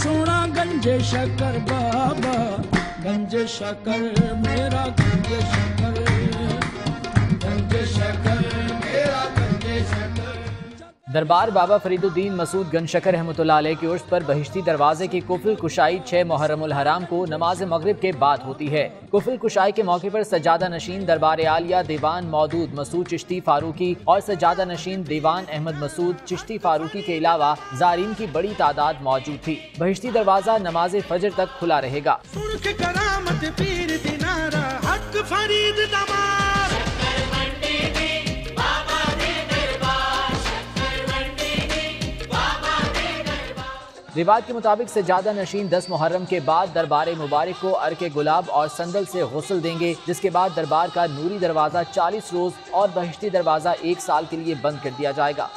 सोना गंजशकर बाबा गंजशकर मेरा गंजशकर गंजशकर मेरा गंजशकर। दरबार बाबा फरीदुद्दीन मसूद गंजशकर रहमतुल्लाह अलैह की उर्स पर बहिश्ती दरवाजे की कुफिल कुशाई 6 मुहर्रमुल हराम को नमाज मगरिब के बाद होती है। कुफिल कुशाई के मौके पर सजादा नशीन दरबार आलिया देवान मौदूद मसूद चिश्ती फारूकी और सजादा नशीन देवान अहमद मसूद चिश्ती फारूकी के अलावा जारीन की बड़ी तादाद मौजूद थी। बहिश्ती दरवाजा नमाज फजर तक खुला रहेगा। रिवाज के मुताबिक सजादा नशीन 10 मुहर्रम के बाद दरबार मुबारक को अर्के गुलाब और संदल से गुस्ल देंगे, जिसके बाद दरबार का नूरी दरवाजा 40 रोज और बहिश्ती दरवाजा 1 साल के लिए बंद कर दिया जाएगा।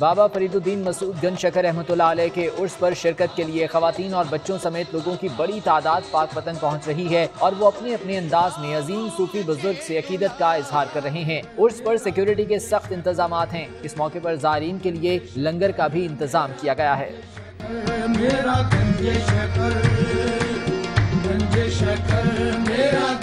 बाबा फरीदुद्दीन मसूद गंजशकर रहमतुल्लाह अलैह के उर्स पर शिरकत के लिए खवातीन और बच्चों समेत लोगों की बड़ी तादाद पाक वतन पहुँच रही है और वो अपने अपने अंदाज में अजीम सूफी बुजुर्ग से अकीदत का इजहार कर रहे हैं। उर्स पर सिक्योरिटी के सख्त इंतजाम हैं। इस मौके पर जारीन के लिए लंगर का भी इंतजाम किया गया है। मेरा गंजशकर, गंजशकर, मेरा